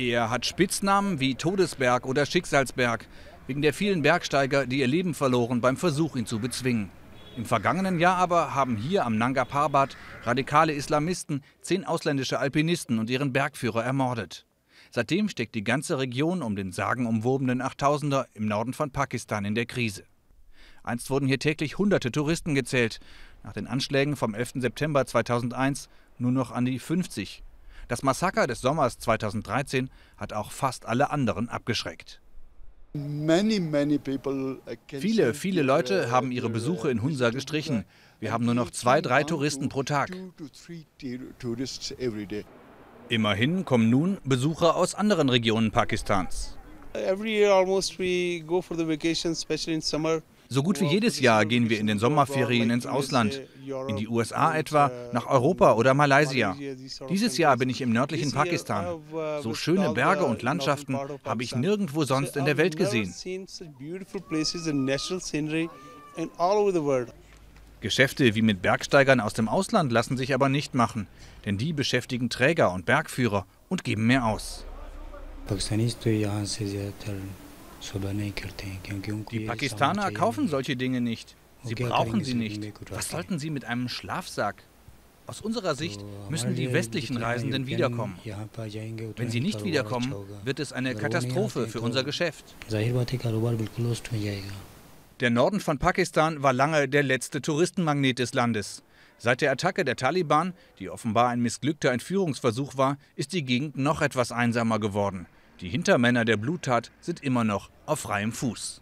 Er hat Spitznamen wie Todesberg oder Schicksalsberg, wegen der vielen Bergsteiger, die ihr Leben verloren beim Versuch, ihn zu bezwingen. Im vergangenen Jahr aber haben hier am Nanga Parbat radikale Islamisten 10 ausländische Alpinisten und ihren Bergführer ermordet. Seitdem steckt die ganze Region um den sagenumwobenen 8000er im Norden von Pakistan in der Krise. Einst wurden hier täglich hunderte Touristen gezählt, nach den Anschlägen vom 11. September 2001 nur noch an die 50. Das Massaker des Sommers 2013 hat auch fast alle anderen abgeschreckt. Viele Leute haben ihre Besuche in Hunza gestrichen. Wir haben nur noch 2–3 Touristen pro Tag. Immerhin kommen nun Besucher aus anderen Regionen Pakistans. So gut wie jedes Jahr gehen wir in den Sommerferien ins Ausland, in die USA etwa, nach Europa oder Malaysia. Dieses Jahr bin ich im nördlichen Pakistan. So schöne Berge und Landschaften habe ich nirgendwo sonst in der Welt gesehen. Geschäfte wie mit Bergsteigern aus dem Ausland lassen sich aber nicht machen, denn die beschäftigen Träger und Bergführer und geben mehr aus. Die Pakistaner kaufen solche Dinge nicht. Sie brauchen sie nicht. Was sollten sie mit einem Schlafsack? Aus unserer Sicht müssen die westlichen Reisenden wiederkommen. Wenn sie nicht wiederkommen, wird es eine Katastrophe für unser Geschäft. Der Norden von Pakistan war lange der letzte Touristenmagnet des Landes. Seit der Attacke der Taliban, die offenbar ein missglückter Entführungsversuch war, ist die Gegend noch etwas einsamer geworden. Die Hintermänner der Bluttat sind immer noch auf freiem Fuß.